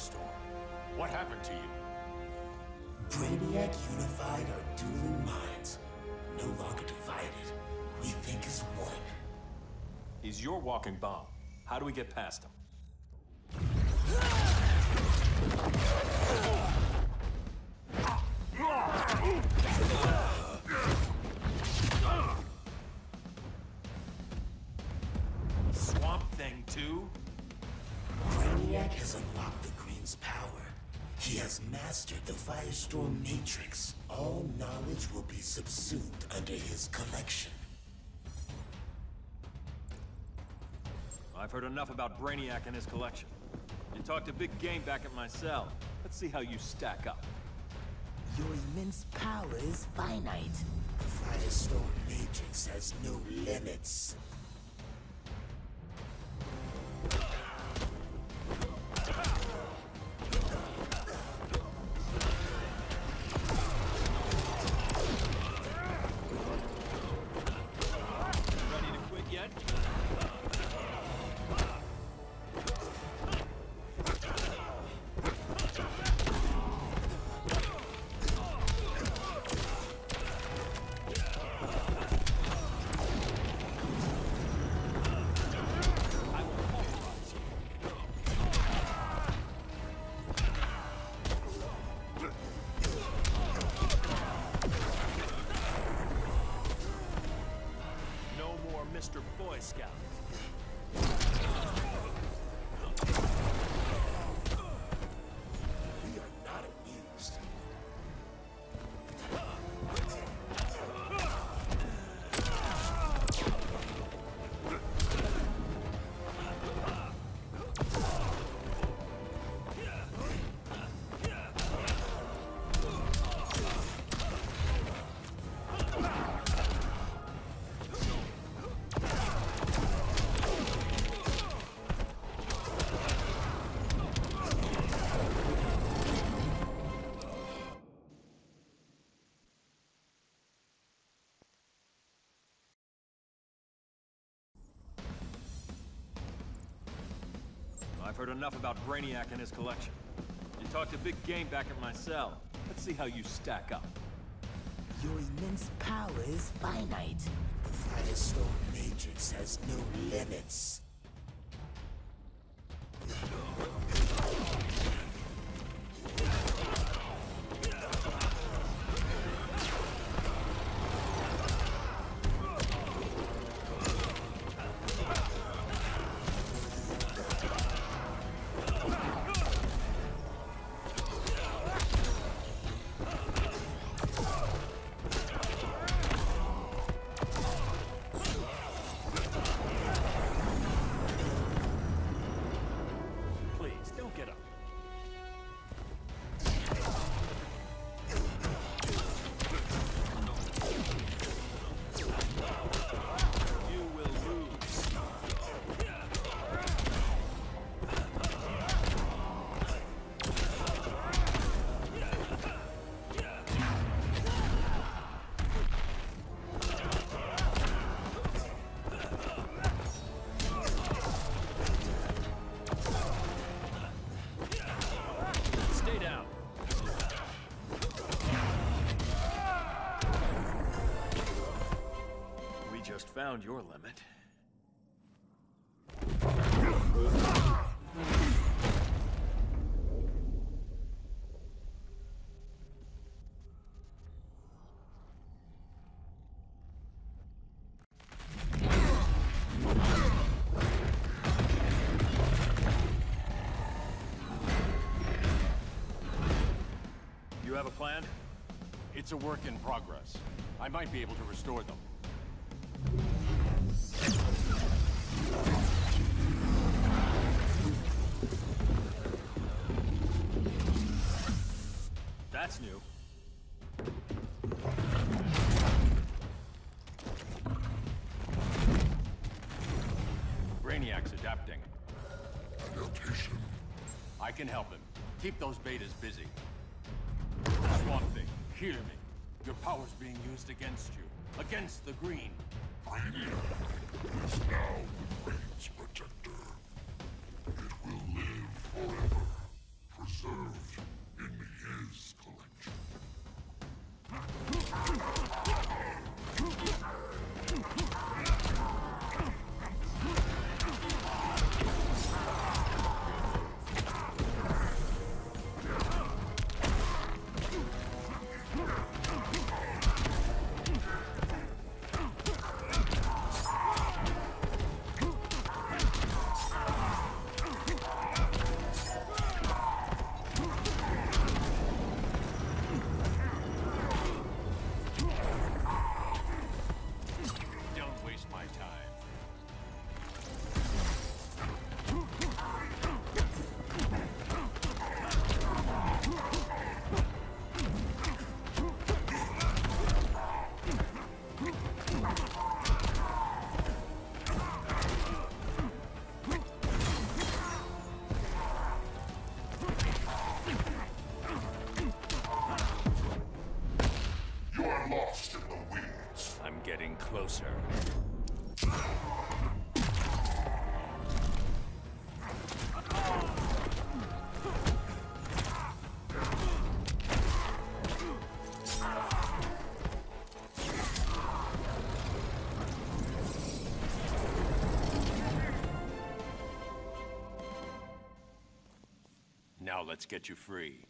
Firestorm. What happened to you? Brainiac unified our dueling minds. No longer divided. We think as one. He's your walking bomb. How do we get past him? Swamp Thing 2? Brainiac has unlocked the Green's power. He has mastered the Firestorm Matrix. All knowledge will be subsumed under his collection. I've heard enough about Brainiac and his collection. You talked a big game back at my cell. Let's see how you stack up. Your immense power is finite. The Firestorm Matrix has no limits. I've heard enough about Brainiac and his collection. You talked a big game back at my cell. Let's see how you stack up. Your immense power is finite. The Firestorm Matrix has no limits. Found your limit. You have a plan? It's a work in progress. I might be able to restore them. That's new. Brainiac's adapting. Adaptation. I can help him. Keep those betas busy. Swamp Thing, hear me. Your power's being used against you. Against the Green. Brainiac is now the Green's protector. It will live forever. Now let's get you free.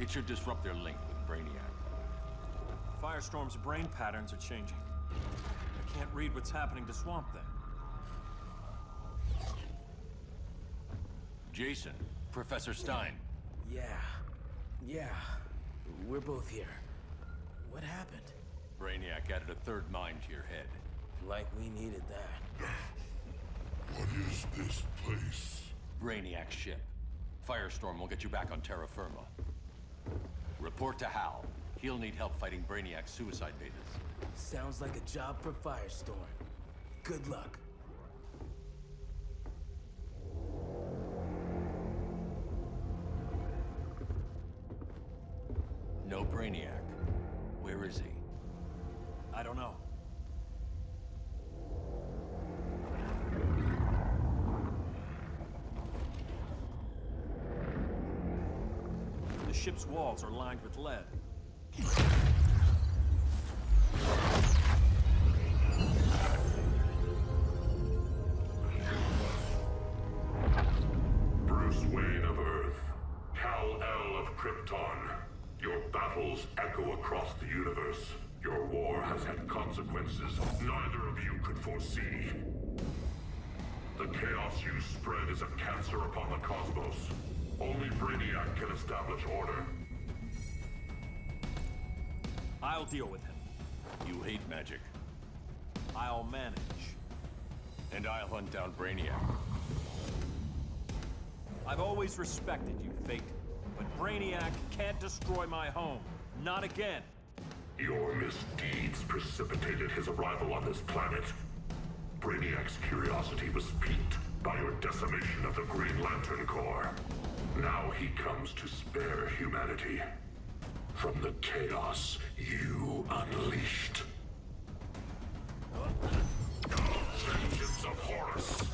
It should disrupt their link with Brainiac. Firestorm's brain patterns are changing. I can't read what's happening to Swamp Thing. Jason, Professor Stein. Yeah. We're both here. What happened? Brainiac added a third mind to your head. Like we needed that. What is this place? Brainiac's ship. Firestorm will get you back on Terra Firma. Report to Hal. He'll need help fighting Brainiac's suicide betas. Sounds like a job for Firestorm. Good luck. No Brainiac. Where is he? I don't know. The ship's walls are lined with lead. Bruce Wayne of Earth, Kal-El of Krypton, your battles echo across the universe. Your war has had consequences neither of you could foresee. The chaos you spread is a cancer upon the cosmos. Only Brainiac can establish order. I'll deal with him. You hate magic. I'll manage. And I'll hunt down Brainiac. I've always respected you, Fate. But Brainiac can't destroy my home. Not again. Your misdeeds precipitated his arrival on this planet. Brainiac's curiosity was piqued by your decimation of the Green Lantern Corps. Now he comes to spare humanity from the chaos you unleashed. Vengeance of Horus!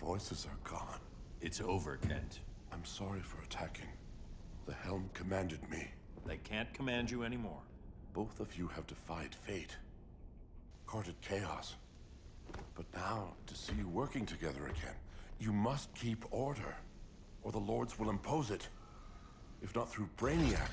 Voices are gone. It's over, Kent. I'm sorry for attacking. The helm commanded me. They can't command you anymore. Both of you have defied fate, courted chaos. But now, to see you working together again, you must keep order, or the Lords will impose it. If not through Brainiac.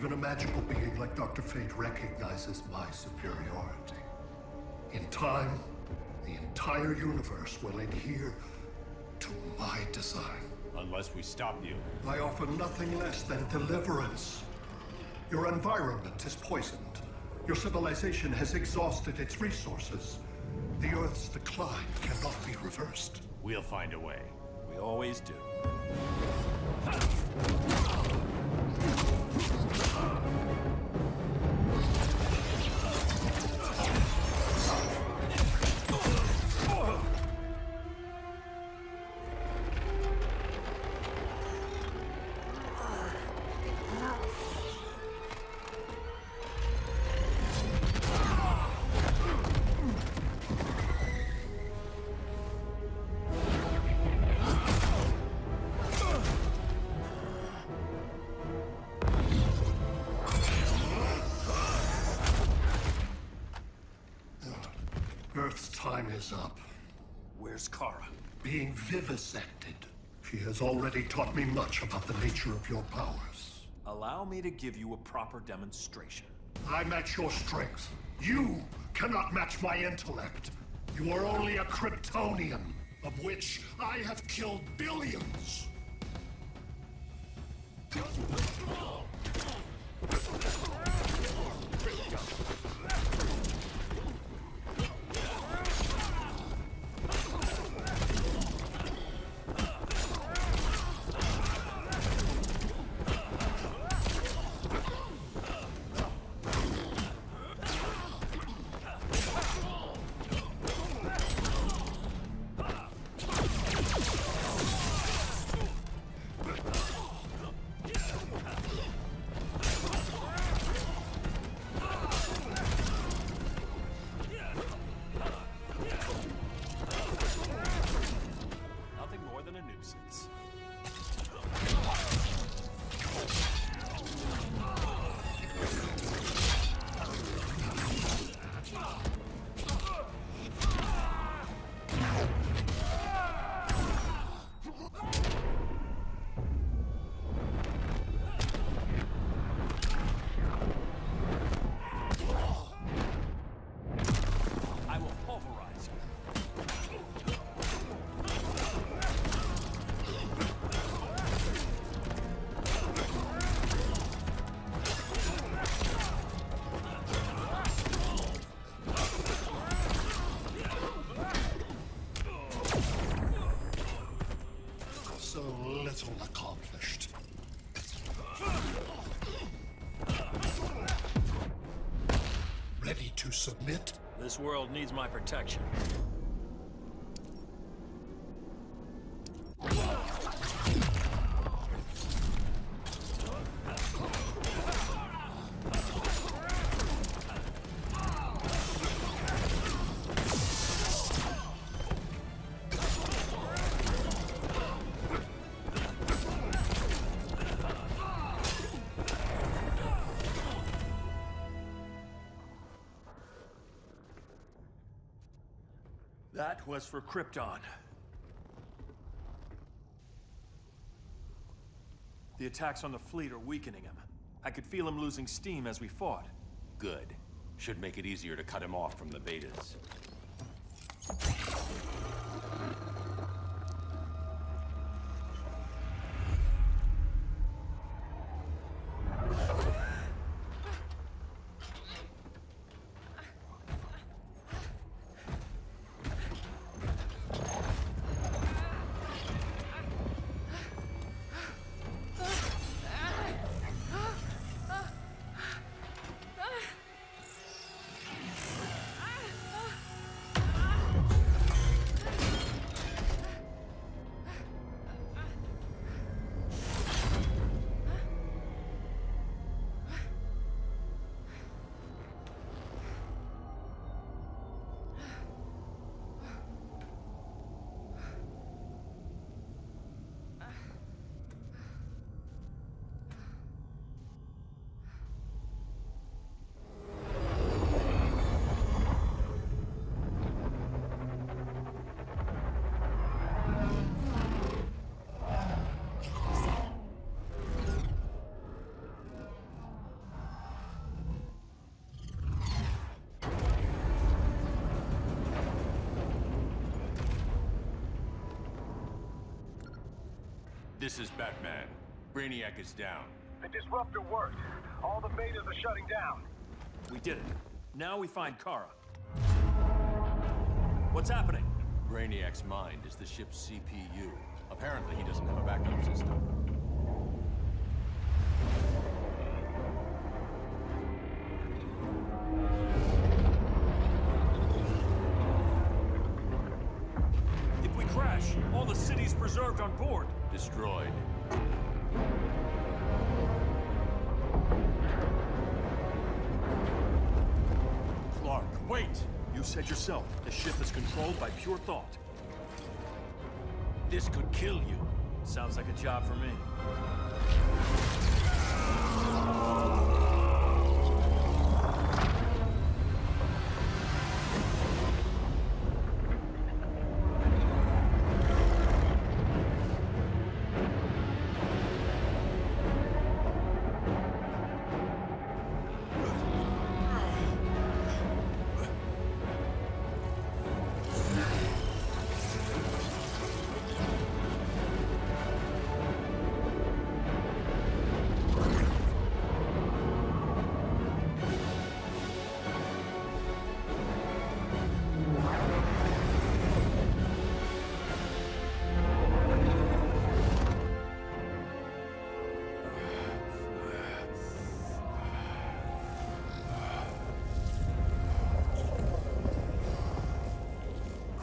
Even a magical being like Dr. Fate recognizes my superiority. In time, the entire universe will adhere to my design. Unless we stop you. I offer nothing less than deliverance. Your environment is poisoned. Your civilization has exhausted its resources. The Earth's decline cannot be reversed. We'll find a way. We always do. Up. Where's Kara? Being vivisected. She has already taught me much about the nature of your powers. Allow me to give you a proper demonstration. I match your strength. You cannot match my intellect. You are only a Kryptonian, of which I have killed billions. Submit? This world needs my protection. That was for Krypton. The attacks on the fleet are weakening him. I could feel him losing steam as we fought. Good. Should make it easier to cut him off from the betas. This is Batman. Brainiac is down. The disruptor worked. All the betas are shutting down. We did it. Now we find Kara. What's happening? Brainiac's mind is the ship's CPU. Apparently, he doesn't have a backup system. If we crash, all the cities preserved on board. Destroyed. Clark, wait! You said yourself, the ship is controlled by pure thought. This could kill you. Sounds like a job for me.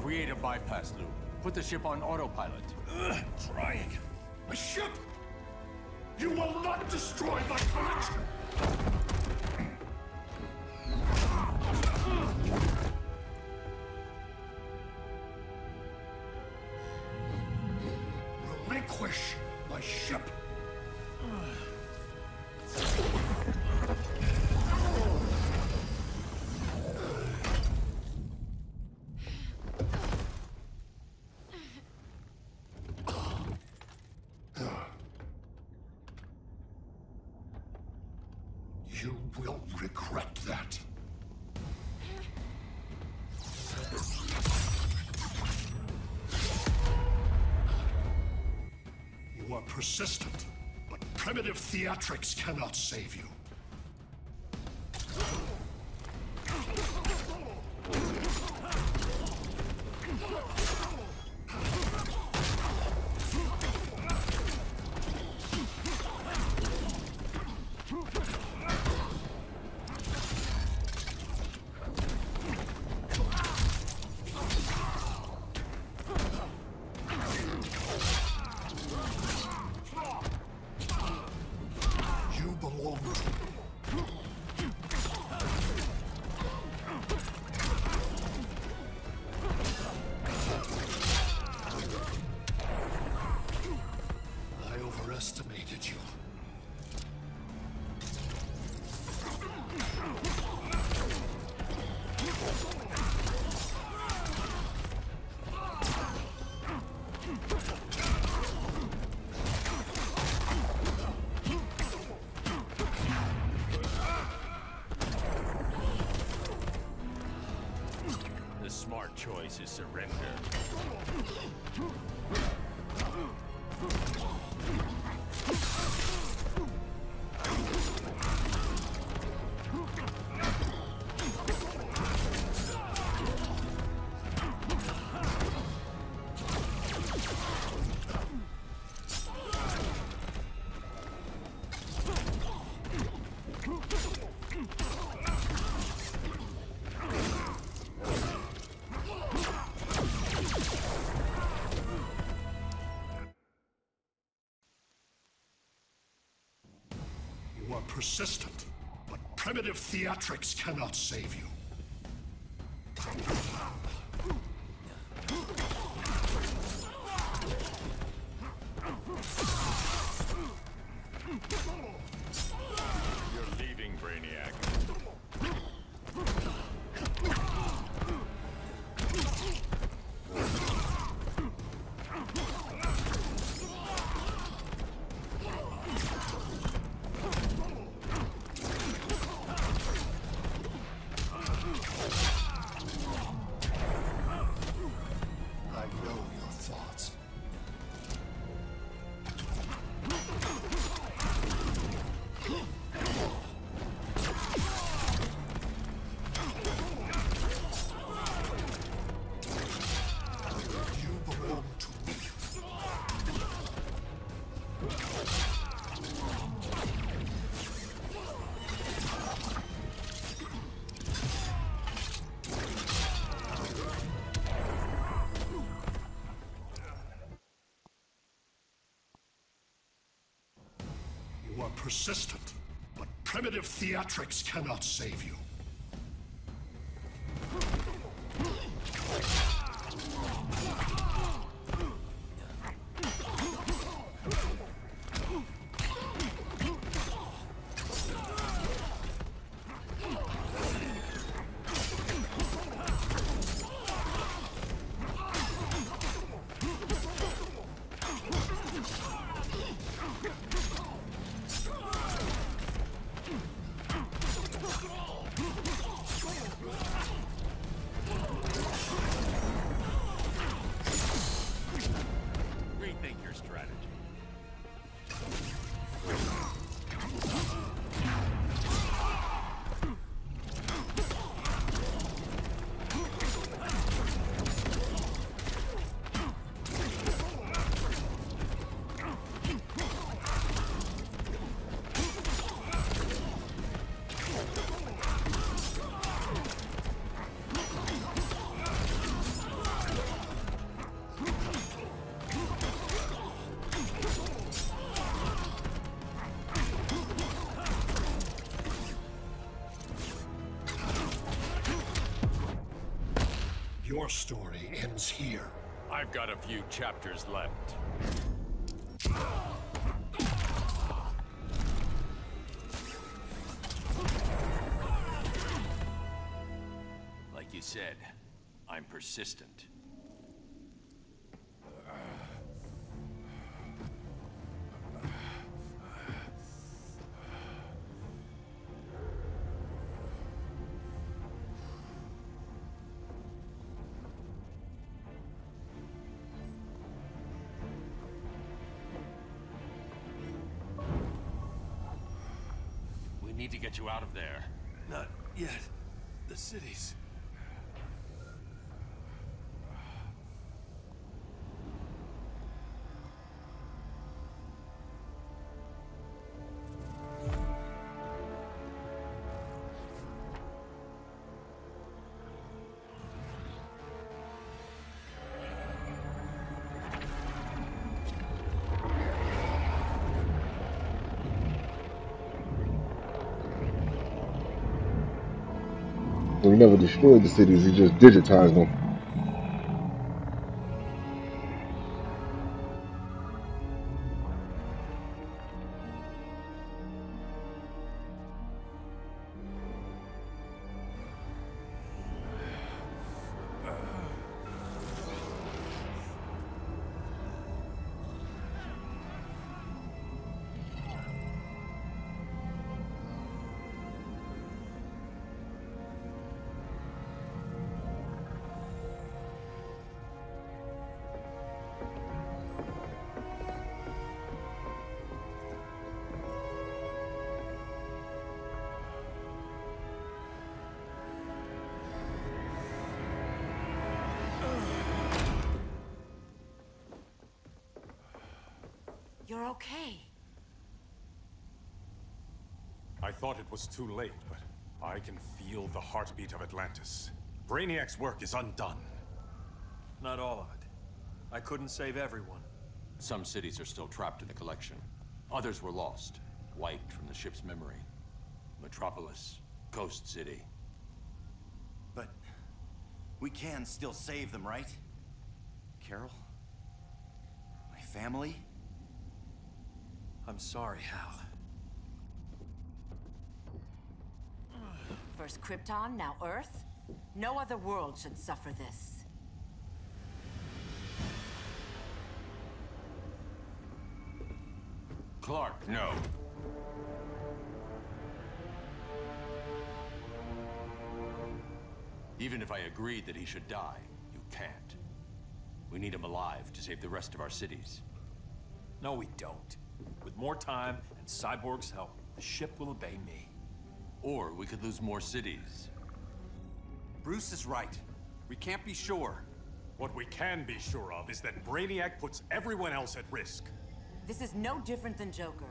Create a bypass loop. Put the ship on autopilot. Ugh, try it. My ship! You will not destroy my collection! Relinquish my ship! Persistent, but primitive theatrics cannot save you. Choice is surrender. Persistent, but primitive theatrics cannot save you. You're leaving, Brainiac. persistent, but primitive theatrics cannot save you. Your story ends here. I've got a few chapters left. Like you said, I'm persistent. Get you out of there. Not yet. The cities. So he never destroyed the cities, he just digitized them. Okay. I thought it was too late, but I can feel the heartbeat of Atlantis. Brainiac's work is undone. Not all of it. I couldn't save everyone. Some cities are still trapped in the collection. Others were lost, wiped from the ship's memory. Metropolis, Coast City. But we can still save them, right? Carol? My family? I'm sorry, Hal. First Krypton, now Earth? No other world should suffer this. Clark, no. Even if I agreed that he should die, you can't. We need him alive to save the rest of our cities. No, we don't. With more time and Cyborg's help, the ship will obey me. Or we could lose more cities. Bruce is right. We can't be sure. What we can be sure of is that Brainiac puts everyone else at risk. This is no different than Joker.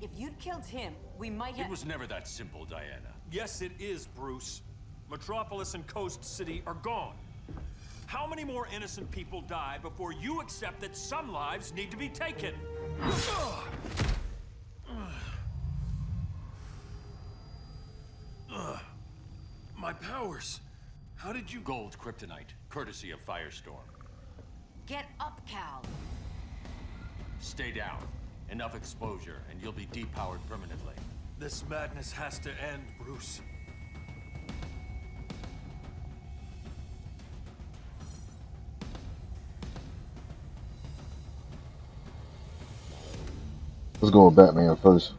If you'd killed him, we might have... It was never that simple, Diana. Yes, it is, Bruce. Metropolis and Coast City are gone. How many more innocent people die before you accept that some lives need to be taken? My powers! How did you... Gold kryptonite, courtesy of Firestorm. Get up, Kal! Stay down. Enough exposure, and you'll be depowered permanently. This madness has to end, Bruce. Let's go with Batman first.